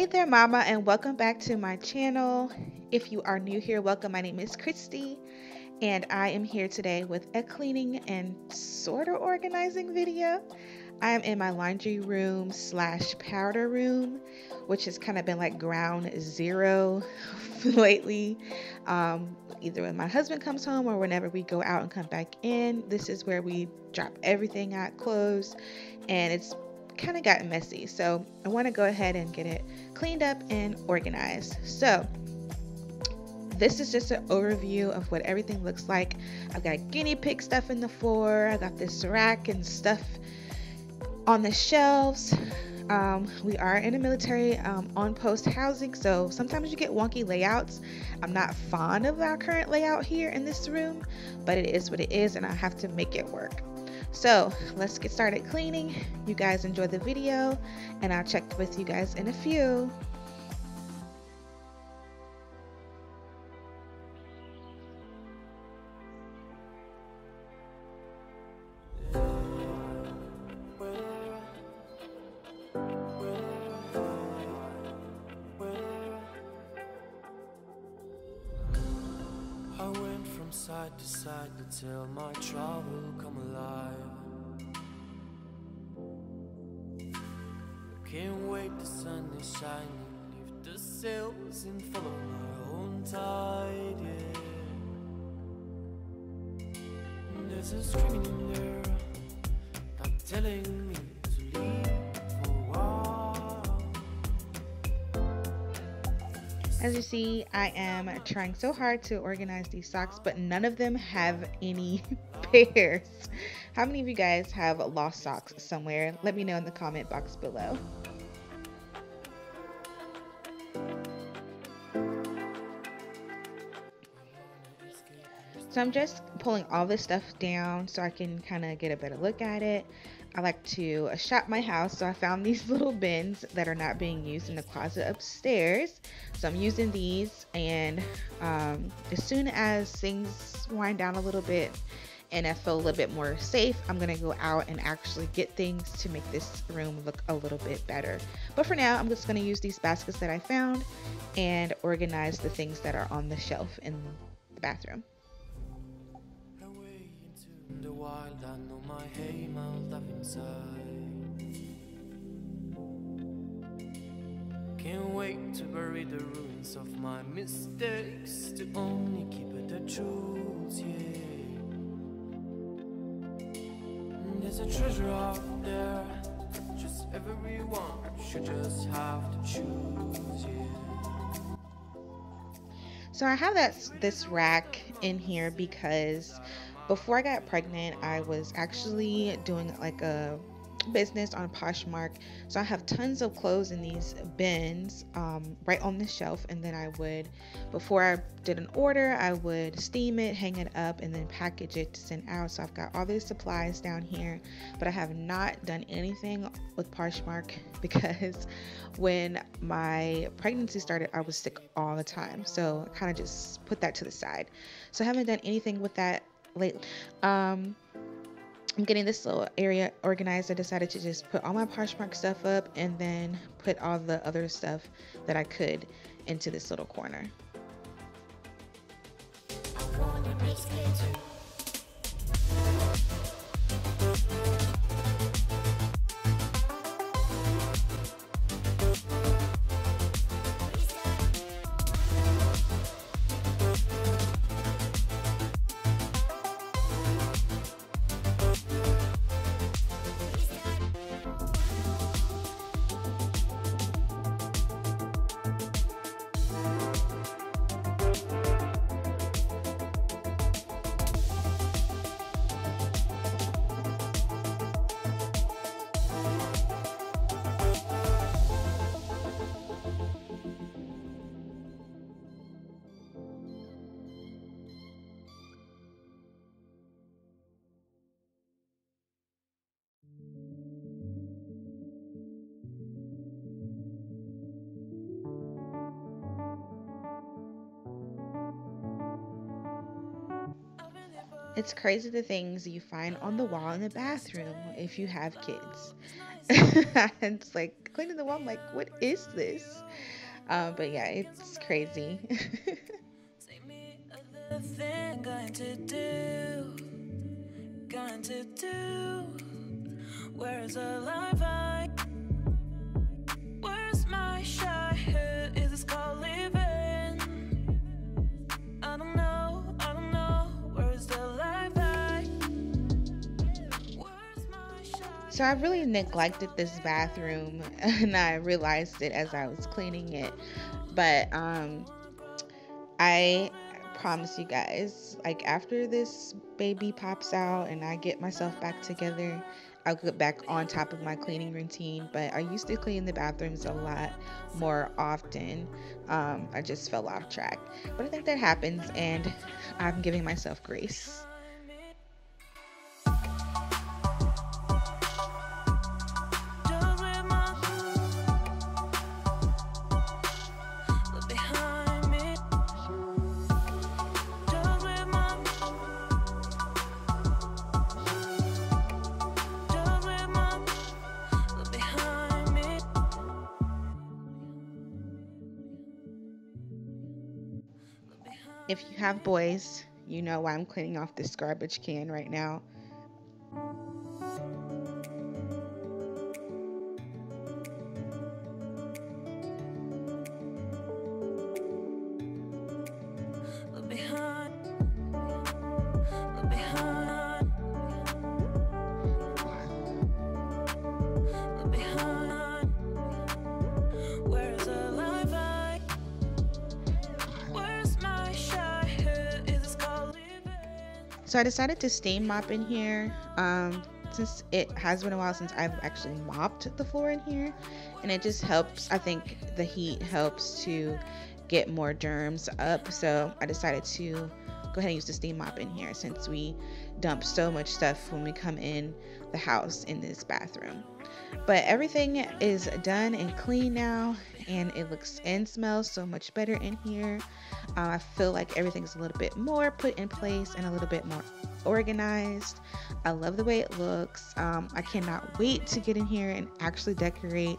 Hey there, mama, and welcome back to my channel. If you are new here, welcome. My name is Christy and I am here today with a cleaning and sort of organizing video. I am in my laundry room slash powder room, which has kind of been like ground zero lately. Either when my husband comes home or whenever we go out and come back in, this is where we drop everything out, clothes, and it's kind of got messy, so I want to go ahead and get it cleaned up and organized. So this is just an overview of what everything looks like. I've got guinea pig stuff in the floor, I got this rack and stuff on the shelves. We are in a military on-post housing, so sometimes you get wonky layouts. I'm not fond of our current layout here in this room, but it is what it is and I have to make it work. So let's get started cleaning. You guys enjoy the video and I'll check with you guys in a few. I went from side to side to tell my trouble come alive. I can't wait, the sun is shining, lift the sails and follow my own tide, yeah. And there's a screaming in there that's telling me to leave for a while. As you see, I am trying so hard to organize these socks, but none of them have any pairs. How many of you guys have lost socks somewhere? Let me know in the comment box below. So I'm just pulling all this stuff down so I can kind of get a better look at it. I like to shop my house, so I found these little bins that are not being used in the closet upstairs. So I'm using these, and as soon as things wind down a little bit and I feel a little bit more safe, I'm gonna go out and actually get things to make this room look a little bit better. But for now, I'm just gonna use these baskets that I found and organize the things that are on the shelf in the bathroom. The wild, I know my hay mouth up inside. Can't wait to bury the ruins of my mistakes, to only keep it the truth, yeah. There's a treasure out there, just everyone should just have to choose, yeah. So I have this rack in here because before I got pregnant, I was actually doing like a business on Poshmark. So I have tons of clothes in these bins right on the shelf. And then I would, before I did an order, I would steam it, hang it up, and then package it to send out. So I've got all these supplies down here, but I have not done anything with Poshmark because when my pregnancy started, I was sick all the time. So I kind of just put that to the side. So I haven't done anything with that lately. I'm getting this little area organized. I decided to just put all my Poshmark stuff up and then put all the other stuff that I could into this little corner. It's crazy the things you find on the wall in the bathroom if you have kids. It's like going to the wall. I'm like, what is this? But yeah, it's crazy. Where's the life I? Where's my shot? Is this called living? I don't know, where's the life I? Where's my shot? So I really neglected this bathroom, and I realized it as I was cleaning it. But I promise you guys, like, after this baby pops out and I get myself back together, I'll get back on top of my cleaning routine. But I used to clean the bathrooms a lot more often. I just fell off track, but I think that happens, and I'm giving myself grace. If you have boys, you know why I'm cleaning off this garbage can right now. So I decided to steam mop in here, since it has been a while since I've actually mopped the floor in here, and it just helps. I think the heat helps to get more germs up, so I decided to go ahead and use the steam mop in here since we dump so much stuff when we come in the house in this bathroom. But everything is done and clean now, and it looks and smells so much better in here. I feel like everything's a little bit more put in place and a little bit more organized. I love the way it looks. I cannot wait to get in here and actually decorate.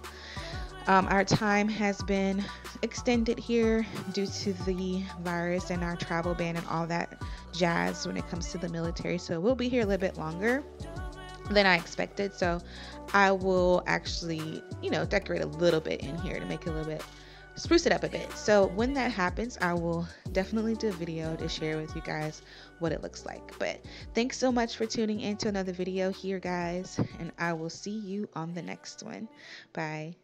Our time has been extended here due to the virus and our travel ban and all that jazz when it comes to the military, so we'll be here a little bit longer than I expected. So I will actually, you know, decorate a little bit in here to make it a little bit, spruce it up a bit. So when that happens, I will definitely do a video to share with you guys what it looks like. But thanks so much for tuning in to another video here, guys, and I will see you on the next one. Bye.